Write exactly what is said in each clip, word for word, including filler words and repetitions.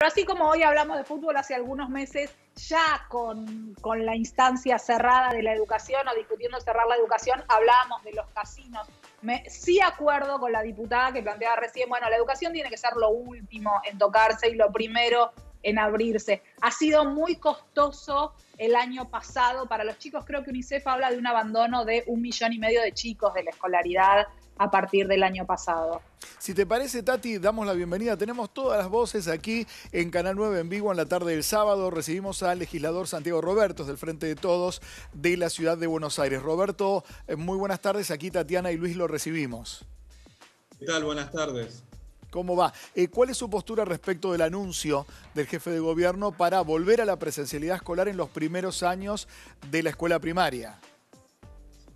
Pero así como hoy hablamos de fútbol hace algunos meses, ya con, con la instancia cerrada de la educación o discutiendo cerrar la educación, hablábamos de los casinos. Me, sí acuerdo con la diputada que planteaba recién, bueno, la educación tiene que ser lo último en tocarse y lo primero en abrirse. Ha sido muy costoso el año pasado para los chicos. Creo que UNICEF habla de un abandono de un millón y medio de chicos de la escolaridad a partir del año pasado. Si te parece, Tati, damos la bienvenida. Tenemos todas las voces aquí en Canal nueve en vivo en la tarde del sábado. Recibimos al legislador Santiago Roberto, del Frente de Todos, de la ciudad de Buenos Aires. Roberto, muy buenas tardes. Aquí Tatiana y Luis lo recibimos. ¿Qué tal? Buenas tardes. ¿Cómo va? Eh, ¿Cuál es su postura respecto del anuncio del jefe de gobierno para volver a la presencialidad escolar en los primeros años de la escuela primaria?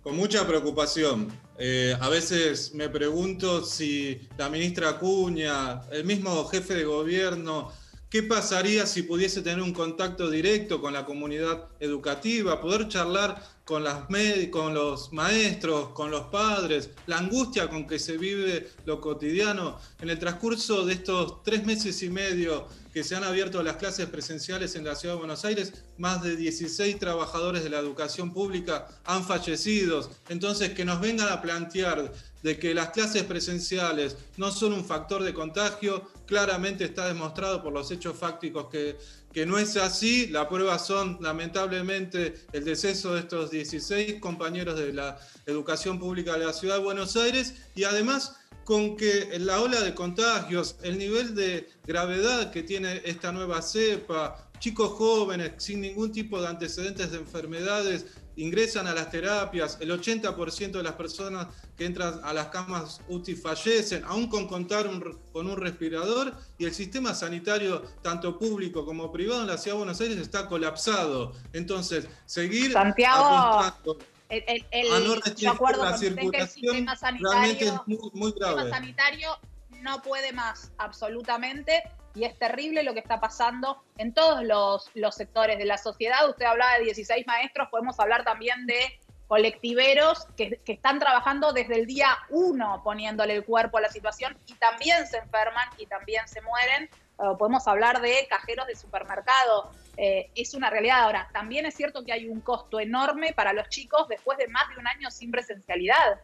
Con mucha preocupación. Eh, a veces me pregunto si la ministra Acuña, el mismo jefe de gobierno, ¿qué pasaría si pudiese tener un contacto directo con la comunidad educativa? Poder charlar con, las med- con los maestros, con los padres, la angustia con que se vive lo cotidiano. En el transcurso de estos tres meses y medio que se han abierto las clases presenciales en la ciudad de Buenos Aires, más de dieciséis trabajadores de la educación pública han fallecido. Entonces, que nos vengan a plantear de que las clases presenciales no son un factor de contagio, claramente está demostrado por los hechos fácticos que, que no es así. La prueba son, lamentablemente, el deceso de estos dieciséis compañeros de la educación pública de la ciudad de Buenos Aires, y además con que la ola de contagios, el nivel de gravedad que tiene esta nueva cepa, chicos jóvenes sin ningún tipo de antecedentes de enfermedades ingresan a las terapias, el ochenta por ciento de las personas que entran a las camas U T I fallecen, aún con contar un, con un respirador, y el sistema sanitario, tanto público como privado en la ciudad de Buenos Aires, está colapsado. Entonces, seguir Santiago, apuntando el, el, el, a no restringir la circulación realmente es muy, muy grave. El sistema sanitario no puede más, absolutamente. Y es terrible lo que está pasando en todos los, los sectores de la sociedad. Usted hablaba de dieciséis maestros, podemos hablar también de colectiveros que, que están trabajando desde el día uno poniéndole el cuerpo a la situación y también se enferman y también se mueren. Uh, podemos hablar de cajeros de supermercado. Eh, es una realidad. Ahora, también es cierto que hay un costo enorme para los chicos después de más de un año sin presencialidad.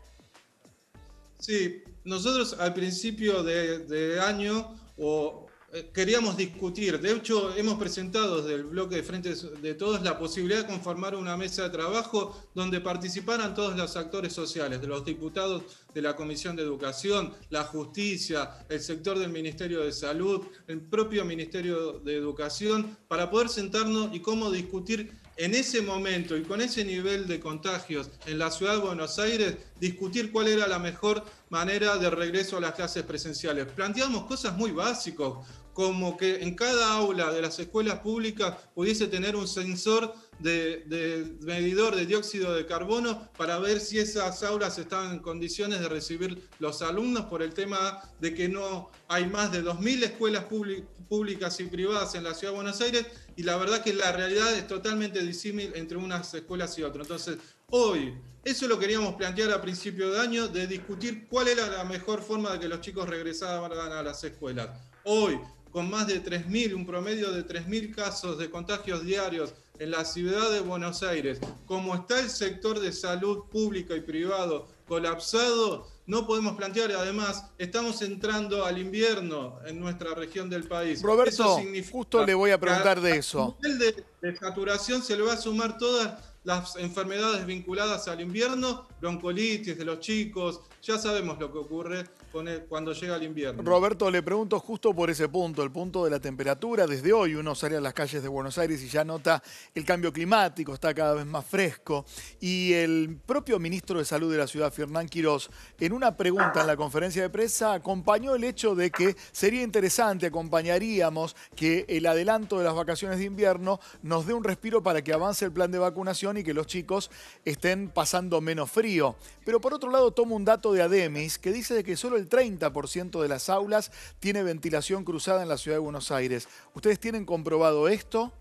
Sí, nosotros al principio de, de año o... queríamos discutir, de hecho hemos presentado desde el bloque de Frente de Todos la posibilidad de conformar una mesa de trabajo donde participaran todos los actores sociales, los diputados de la Comisión de Educación, la Justicia, el sector del Ministerio de Salud, el propio Ministerio de Educación, para poder sentarnos y cómo discutir en ese momento y con ese nivel de contagios en la ciudad de Buenos Aires, discutir cuál era la mejor manera de regreso a las clases presenciales. Planteamos cosas muy básicas, como que en cada aula de las escuelas públicas pudiese tener un sensor de, de medidor de dióxido de carbono para ver si esas aulas estaban en condiciones de recibir los alumnos, por el tema de que no hay más de dos mil escuelas públicas y privadas en la ciudad de Buenos Aires, y la verdad que la realidad es totalmente disímil entre unas escuelas y otras. Entonces, hoy, eso lo queríamos plantear a principio de año, de discutir cuál era la mejor forma de que los chicos regresaran a las escuelas. Hoy, con más de tres mil, un promedio de tres mil casos de contagios diarios en la ciudad de Buenos Aires, como está el sector de salud público y privado colapsado, no podemos plantear. Además, estamos entrando al invierno en nuestra región del país. Roberto, justo le voy a preguntar de eso. El nivel de, de saturación se le va a sumar todas las enfermedades vinculadas al invierno, broncolitis de los chicos, ya sabemos lo que ocurre con el, cuando llega el invierno. Roberto, le pregunto justo por ese punto, el punto de la temperatura. Desde hoy uno sale a las calles de Buenos Aires y ya nota el cambio climático, está cada vez más fresco. Y el propio ministro de Salud de la ciudad, Fernán Quirós, en una pregunta en la conferencia de prensa acompañó el hecho de que sería interesante, acompañaríamos que el adelanto de las vacaciones de invierno nos dé un respiro para que avance el plan de vacunación y que los chicos estén pasando menos frío. Pero por otro lado tomo un dato de ADEMIS que dice que solo el treinta por ciento de las aulas tiene ventilación cruzada en la ciudad de Buenos Aires. ¿Ustedes tienen comprobado esto?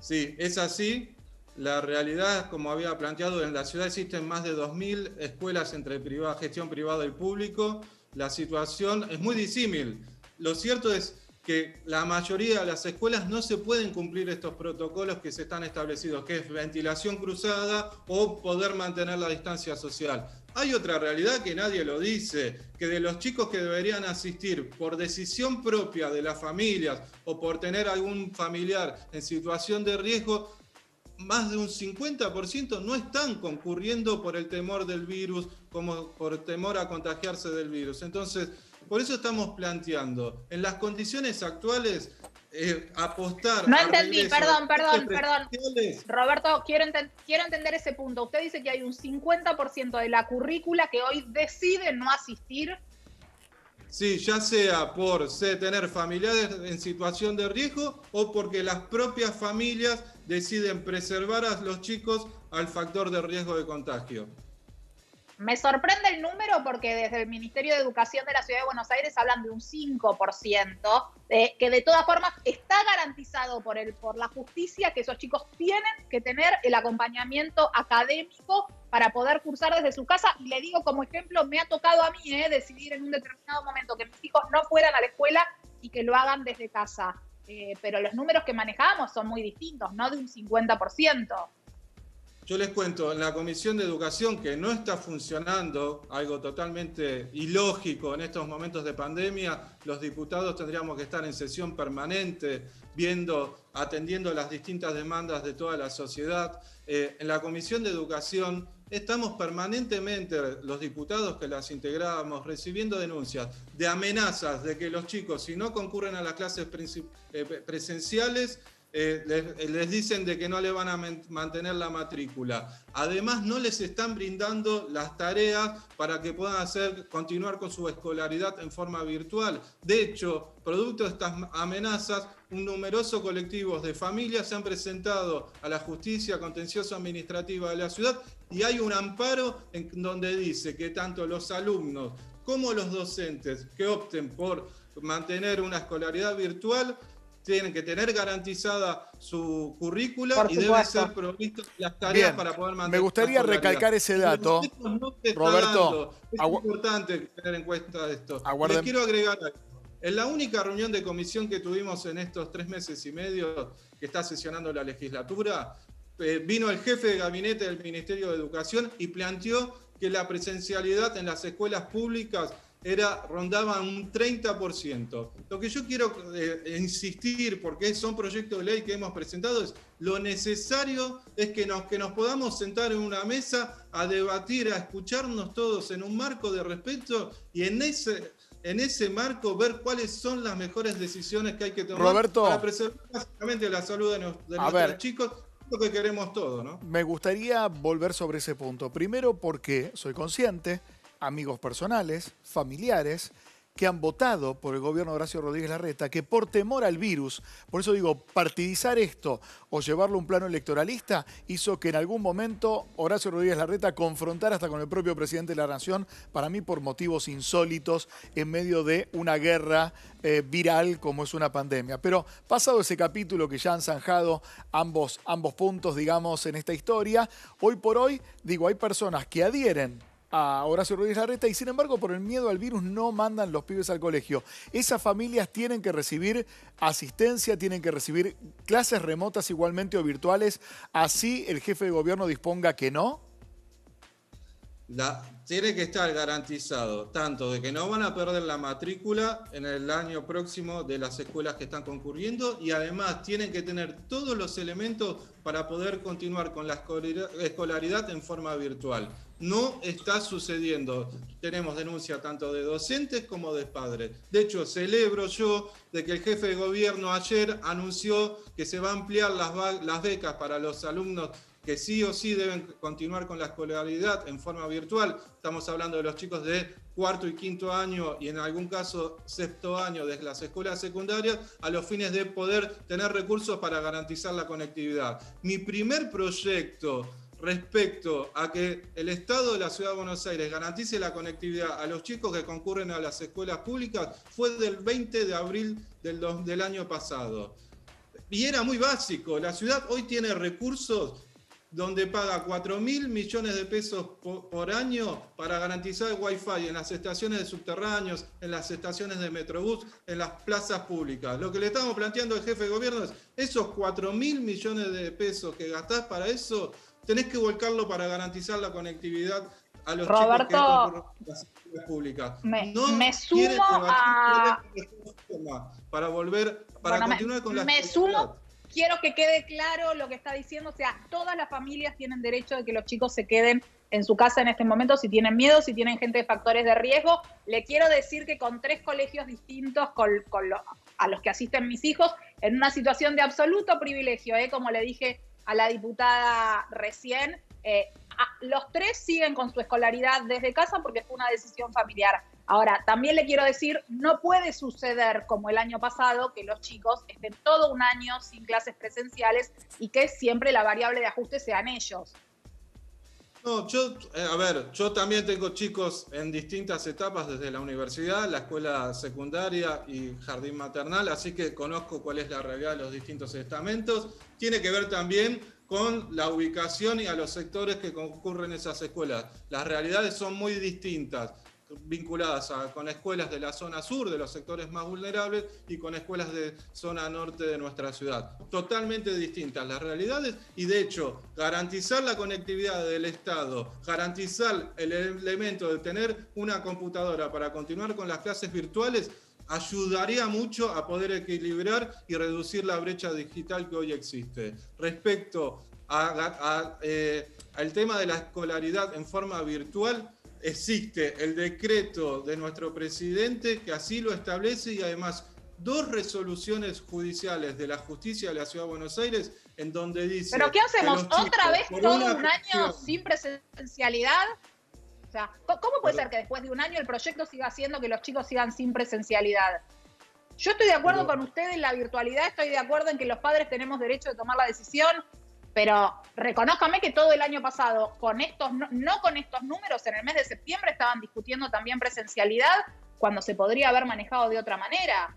Sí, es así. La realidad, como había planteado, en la ciudad existen más de dos mil escuelas entre privada, gestión privada y público. La situación es muy disímil. Lo cierto es que la mayoría de las escuelas no se pueden cumplir estos protocolos que se están establecidos, que es ventilación cruzada o poder mantener la distancia social. Hay otra realidad que nadie lo dice, que de los chicos que deberían asistir por decisión propia de las familias o por tener algún familiar en situación de riesgo, más de un cincuenta por ciento no están concurriendo por el temor del virus, como por temor a contagiarse del virus. Entonces, por eso estamos planteando, en las condiciones actuales, eh, apostar... No entendí, perdón, perdón, perdón. Roberto, quiero, enten quiero entender ese punto. Usted dice que hay un cincuenta por ciento de la currícula que hoy decide no asistir. Sí, ya sea por sé, tener familiares en situación de riesgo o porque las propias familias deciden preservar a los chicos al factor de riesgo de contagio. Me sorprende el número porque desde el Ministerio de Educación de la Ciudad de Buenos Aires hablan de un cinco por ciento, eh, que de todas formas está garantizado por, el, por la justicia que esos chicos tienen que tener el acompañamiento académico para poder cursar desde su casa. Y le digo como ejemplo, me ha tocado a mí eh, decidir en un determinado momento que mis hijos no fueran a la escuela y que lo hagan desde casa. Eh, pero los números que manejamos son muy distintos, no de un cincuenta por ciento. Yo les cuento, en la Comisión de Educación, que no está funcionando, algo totalmente ilógico en estos momentos de pandemia, los diputados tendríamos que estar en sesión permanente, viendo, atendiendo las distintas demandas de toda la sociedad. Eh, en la Comisión de Educación estamos permanentemente, los diputados que las integrábamos, recibiendo denuncias de amenazas de que los chicos, si no concurren a las clases presenciales, Eh, les, les dicen de que no le van a mantener la matrícula. Además, no les están brindando las tareas para que puedan hacer, continuar con su escolaridad en forma virtual. De hecho, producto de estas amenazas, un numeroso colectivo de familias se han presentado a la Justicia Contencioso Administrativa de la ciudad y hay un amparo en donde dice que tanto los alumnos como los docentes que opten por mantener una escolaridad virtual tienen que tener garantizada su currícula y deben ser provistas las tareas Bien. para poder mantener. Me gustaría recalcar ese dato, no Roberto. Es importante tener en cuenta esto. Aguarden. Les quiero agregar algo. En la única reunión de comisión que tuvimos en estos tres meses y medio que está sesionando la legislatura, eh, vino el jefe de gabinete del Ministerio de Educación y planteó que la presencialidad en las escuelas públicas Era, rondaba un treinta por ciento. Lo que yo quiero eh, insistir, porque son proyectos de ley que hemos presentado, es lo necesario es que nos, que nos podamos sentar en una mesa a debatir, a escucharnos todos en un marco de respeto y en ese, en ese marco ver cuáles son las mejores decisiones que hay que tomar, Roberto, para preservar básicamente la salud de, nos, de nuestros ver. chicos. Lo que queremos todos, ¿no? Me gustaría volver sobre ese punto. Primero porque soy consciente, amigos personales, familiares, que han votado por el gobierno de Horacio Rodríguez Larreta, que por temor al virus, por eso digo, partidizar esto o llevarlo a un plano electoralista, hizo que en algún momento Horacio Rodríguez Larreta confrontara hasta con el propio presidente de la Nación, para mí por motivos insólitos, en medio de una guerra eh, viral como es una pandemia. Pero pasado ese capítulo que ya han zanjado ambos, ambos puntos, digamos, en esta historia, hoy por hoy, digo, hay personas que adhieren a Horacio Rodríguez Larreta y sin embargo por el miedo al virus no mandan los pibes al colegio. Esas familias tienen que recibir asistencia, tienen que recibir clases remotas igualmente o virtuales, así el jefe de gobierno disponga que no. La, tiene que estar garantizado tanto de que no van a perder la matrícula en el año próximo de las escuelas que están concurriendo y además tienen que tener todos los elementos para poder continuar con la escolaridad en forma virtual. No está sucediendo. Tenemos denuncia tanto de docentes como de padres. De hecho, celebro yo de que el jefe de gobierno ayer anunció que se va a ampliar las, las becas para los alumnos que sí o sí deben continuar con la escolaridad en forma virtual. Estamos hablando de los chicos de cuarto y quinto año y en algún caso sexto año desde las escuelas secundarias, a los fines de poder tener recursos para garantizar la conectividad. Mi primer proyecto respecto a que el Estado de la Ciudad de Buenos Aires garantice la conectividad a los chicos que concurren a las escuelas públicas fue del veinte de abril del, del año pasado. Y era muy básico. La ciudad hoy tiene recursos donde paga cuatro mil millones de pesos por año para garantizar el Wi-Fi en las estaciones de subterráneos, en las estaciones de Metrobús, en las plazas públicas. Lo que le estamos planteando al jefe de gobierno es, esos cuatro mil millones de pesos que gastás para eso, tenés que volcarlo para garantizar la conectividad a los Roberto, chicos que entran por las públicas. Me, no me sumo a... para volver, para bueno, continuar me, con la... Me sumo. Quiero que quede claro lo que está diciendo, o sea, todas las familias tienen derecho de que los chicos se queden en su casa en este momento, si tienen miedo, si tienen gente de factores de riesgo. Le quiero decir que con tres colegios distintos con, con lo, a los que asisten mis hijos, en una situación de absoluto privilegio, ¿eh? Como le dije a la diputada recién, eh, a, los tres siguen con su escolaridad desde casa porque fue una decisión familiar. Ahora, también le quiero decir, no puede suceder como el año pasado que los chicos estén todo un año sin clases presenciales y que siempre la variable de ajuste sean ellos. No, yo, a ver, yo también tengo chicos en distintas etapas desde la universidad, la escuela secundaria y jardín maternal, así que conozco cuál es la realidad de los distintos estamentos. Tiene que ver también con la ubicación y a los sectores que concurren esas escuelas. Las realidades son muy distintas, vinculadas a, con escuelas de la zona sur, de los sectores más vulnerables, y con escuelas de zona norte de nuestra ciudad. Totalmente distintas las realidades, y de hecho, garantizar la conectividad del Estado, garantizar el elemento de tener una computadora para continuar con las clases virtuales, ayudaría mucho a poder equilibrar y reducir la brecha digital que hoy existe. Respecto a, a, eh, al tema de la escolaridad en forma virtual, existe el decreto de nuestro presidente que así lo establece, y además dos resoluciones judiciales de la justicia de la Ciudad de Buenos Aires en donde dice... ¿Pero qué hacemos? ¿Otra vez todo un año sin presencialidad? O sea, ¿cómo puede ser que después de un año el proyecto siga haciendo que los chicos sigan sin presencialidad? Yo estoy de acuerdo con ustedes en la virtualidad, estoy de acuerdo en que los padres tenemos derecho de tomar la decisión, pero reconózcame que todo el año pasado, con estos no, no con estos números, en el mes de septiembre estaban discutiendo también presencialidad cuando se podría haber manejado de otra manera.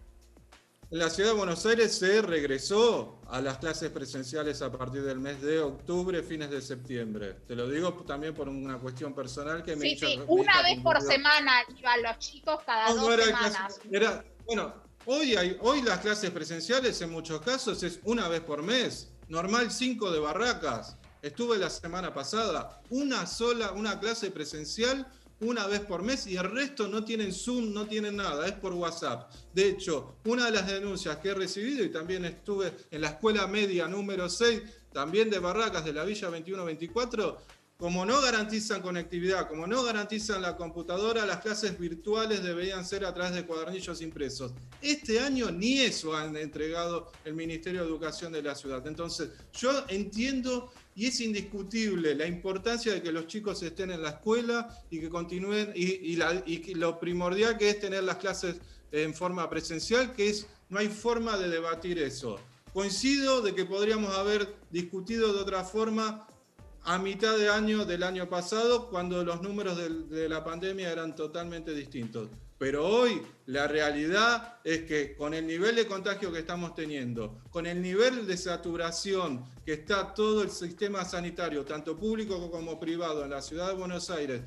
En la Ciudad de Buenos Aires se regresó a las clases presenciales a partir del mes de octubre, fines de septiembre. Te lo digo también por una cuestión personal que me... Sí, sí, una vez por semana iban los chicos cada no, dos no era semanas. Clase, era, bueno, hoy, hay, hoy las clases presenciales en muchos casos es una vez por mes. Normal cinco de Barracas, estuve la semana pasada, una sola, una clase presencial, una vez por mes, y el resto no tienen Zoom, no tienen nada, es por WhatsApp. De hecho, una de las denuncias que he recibido, y también estuve en la escuela media número seis, también de Barracas, de la Villa veintiuno veinticuatro, como no garantizan conectividad, como no garantizan la computadora, las clases virtuales deberían ser a través de cuadernillos impresos. Este año ni eso han entregado el Ministerio de Educación de la ciudad. Entonces, yo entiendo y es indiscutible la importancia de que los chicos estén en la escuela y que continúen, y, y, la, y lo primordial que es tener las clases en forma presencial, que es, no hay forma de debatir eso. Coincido de que podríamos haber discutido de otra forma a mitad de año del año pasado, cuando los números de, de la pandemia eran totalmente distintos. Pero hoy la realidad es que con el nivel de contagio que estamos teniendo, con el nivel de saturación que está todo el sistema sanitario, tanto público como privado, en la Ciudad de Buenos Aires,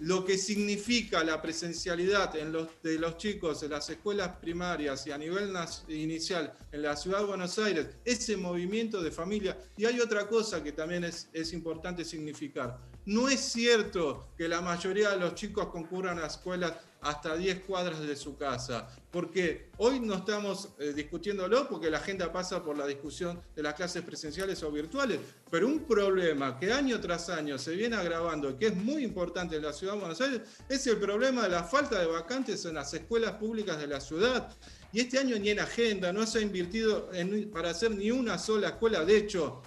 lo que significa la presencialidad en los, de los chicos en las escuelas primarias y a nivel inicial en la Ciudad de Buenos Aires, ese movimiento de familia. Y hay otra cosa que también es, es importante significar. No es cierto que la mayoría de los chicos concurran a escuelas hasta diez cuadras de su casa, porque hoy no estamos eh, discutiéndolo porque la agenda pasa por la discusión de las clases presenciales o virtuales, pero un problema que año tras año se viene agravando y que es muy importante en la Ciudad de Buenos Aires es el problema de la falta de vacantes en las escuelas públicas de la ciudad. Y este año ni en agenda, no se ha invertido en, para hacer ni una sola escuela. De hecho,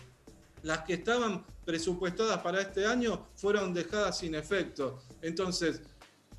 las que estaban presupuestadas para este año fueron dejadas sin efecto. Entonces,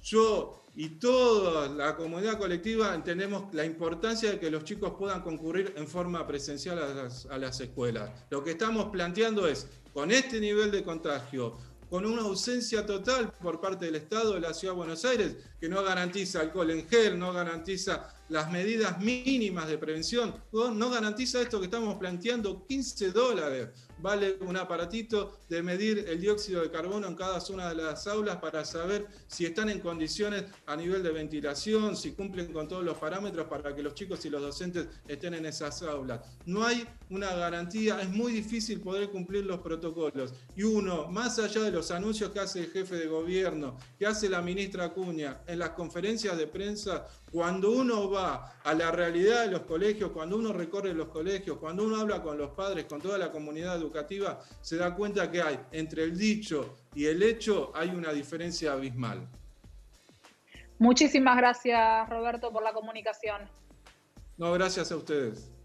yo... y toda la comunidad colectiva entendemos la importancia de que los chicos puedan concurrir en forma presencial a las, a las escuelas. Lo que estamos planteando es, con este nivel de contagio, con una ausencia total por parte del Estado de la Ciudad de Buenos Aires, que no garantiza alcohol en gel, no garantiza las medidas mínimas de prevención. No garantiza esto que estamos planteando. quince dólares vale un aparatito de medir el dióxido de carbono en cada una de las aulas para saber si están en condiciones a nivel de ventilación, si cumplen con todos los parámetros para que los chicos y los docentes estén en esas aulas. No hay una garantía, es muy difícil poder cumplir los protocolos. Y uno, más allá de los anuncios que hace el jefe de gobierno, que hace la ministra Acuña en las conferencias de prensa, cuando uno va a la realidad de los colegios, cuando uno recorre los colegios, cuando uno habla con los padres, con toda la comunidad educativa, se da cuenta que hay, entre el dicho y el hecho, hay una diferencia abismal. Muchísimas gracias, Roberto, por la comunicación. No, gracias a ustedes.